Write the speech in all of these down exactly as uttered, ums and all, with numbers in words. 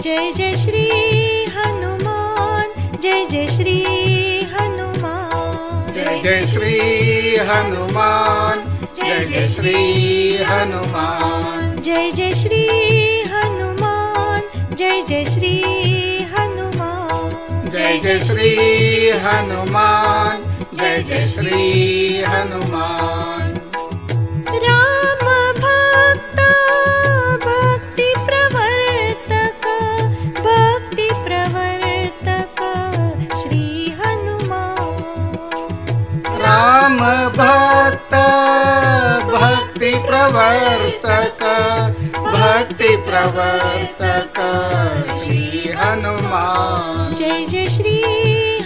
Jai Jai Shri Hanuman, Jai Jai Shri Hanuman, Jai Jai Shri Hanuman, Jai Jai Shri Hanuman, Jai Jai Shri Hanuman, Jai Jai Shri Hanuman, Jai Jai Shri Hanuman, Jai Jai Shri Hanuman. Ram Bhakta Bhakti Pravartaka Bhakti Pravartaka Shri Hanuman Jai Jai Shri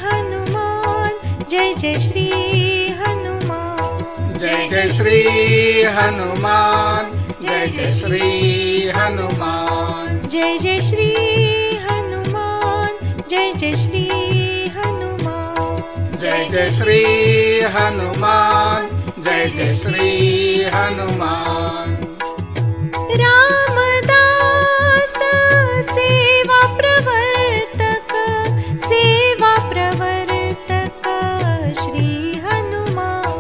Hanuman Jai Jai Shri Hanuman Jai Jai Shri Hanuman Jai Jai Shri Hanuman Jai Jai Shri Hanuman Jai Jai Shri Hanuman Jai Jai Shri Hanuman, Jai Jai Shri Hanuman. Ramadasa Seva Pravartaka, Seva Pravartaka, Shri Hanuman.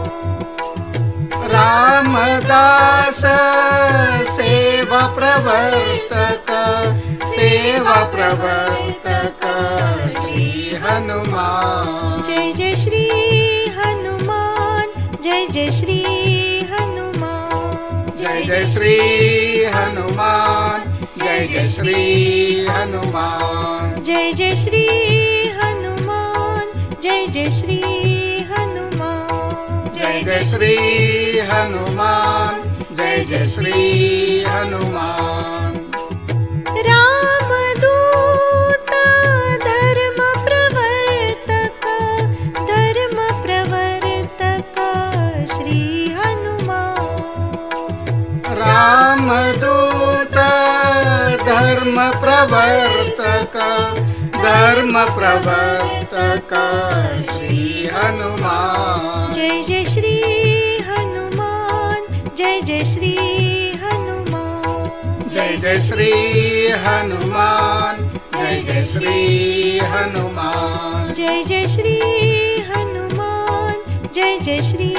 Ramadasa Seva Pravartaka, Seva Pravartaka, Shri Hanuman. Jai Jai Shri Jai Jai Shri Hanuman Jai Jai Shri Hanuman Jai Jai Shri Hanuman Jai Jai Shri Hanuman Jai Jai Shri Hanuman Jai Jai Shri Hanuman Jai Jai Shri Hanuman Dharma Pravartaka, Dharma Pravartaka, Shri Hanuman. Jai Jai Shri Hanuman, Jai Jai Shri Hanuman. Jai Jai Shri Hanuman, Jai Jai Shri Hanuman. Jai Jai Shri Hanuman, Jai Jai Shri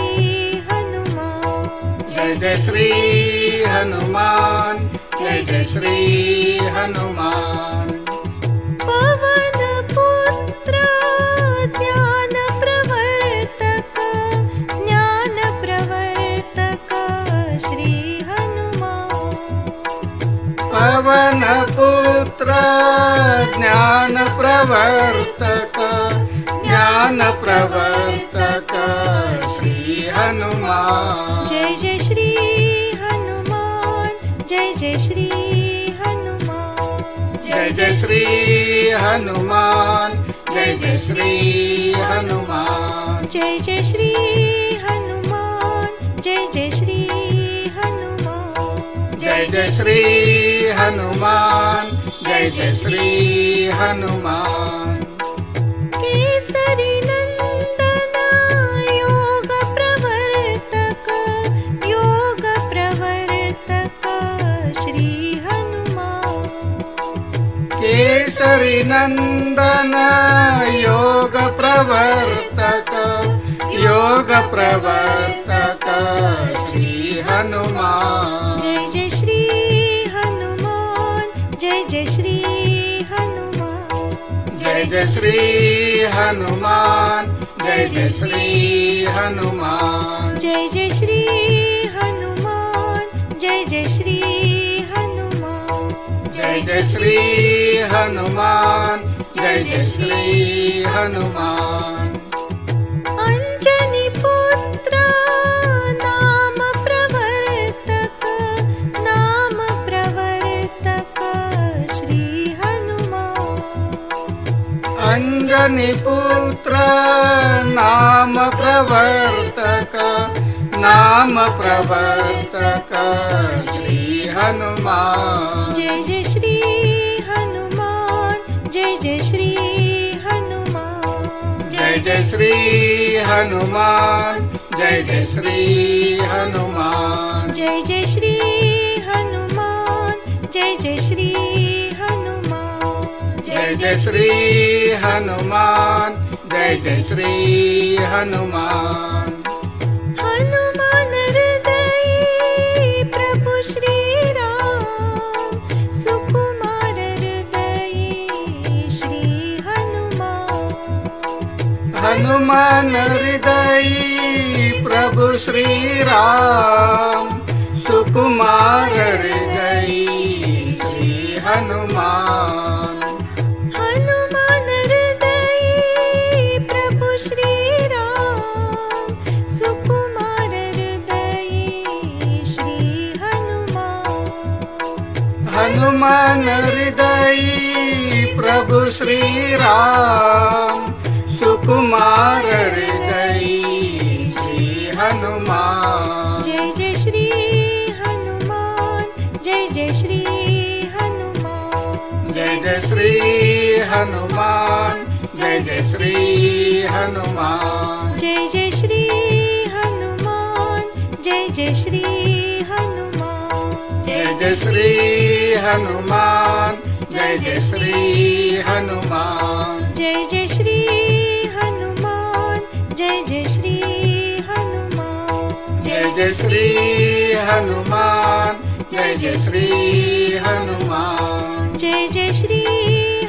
Hanuman. Jai Jai Shri Hanuman. Jai Jai Shri Hanuman Pavan Putra Jnana Pravartaka Jnana Pravartaka Shri Hanuman Pavan Putra Jnana Pravartaka Jnana Pravartaka Shri Hanuman Jai Jai Shri Jai Jai Shri Hanuman Jai Jai Shri Hanuman Jai Jai Shri Hanuman Jai Jai Shri Hanuman Jai Jai Shri Hanuman Jai Jai Shri Hanuman Jai Jai Shri Hanuman Kesari Nandana Yoga Pravartaka Yoga Pravartaka Shri Hanuman Kesari Nandana Yoga Pravartaka Yoga Pravartaka Shri Hanuman Jai Jai Shri Hanuman Jai Jai Shri Hanuman Jai Jai Shri Hanuman Jai Jai Shri Hanuman Jai Jai Shri Hanuman Jai Jai Shri Jai Jai Shri Hanuman, Jai Jai Shri Hanuman Anjani Putra, Naam Pravartaka, Naam Pravartaka, Shri Hanuman Anjani Putra, Naam Pravartaka, Naam Pravartaka, Shri Hanuman Jai Jai Jai Jai Shri Hanuman, Jai Jai Shri Hanuman, Jai Jai Shri Hanuman, Jai Jai Shri Hanuman. Jai Jai Shri Hanuman, Jai Jai Shri Hanuman. Hanuman Hriday, Prabhu Shri Ram, Sukumar Hriday, Shri Hanuman. Hanuman Hriday, Prabhu Shri Ram, Sukumar Hriday, Shri Hanuman. Hanuman Hriday, Prabhu Shri Ram, Sukumar Hriday, Shri Hanuman. Jai Jai Shri Hanuman, Jai Jai Shri Hanuman. Jai Jai Shri Hanuman, Jai Jai Shri Hanuman. Jai Jai Shri Hanuman, Jai Jai Shri Hanuman. Jai Jai Shri Hanuman, Jai Jai Shri Hanuman. Jai Jai Shri Hanuman, Jai Jai Shri Hanuman. Jai Jai Shri Hanuman, Jai Jai Shri Hanuman. Jai Jai Shri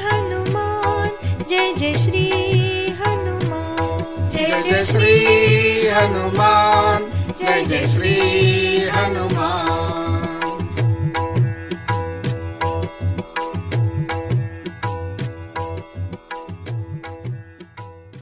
Hanuman, Jai Jai Shri Hanuman. Jai Jai Shri Hanuman, Jai Jai Shri Hanuman.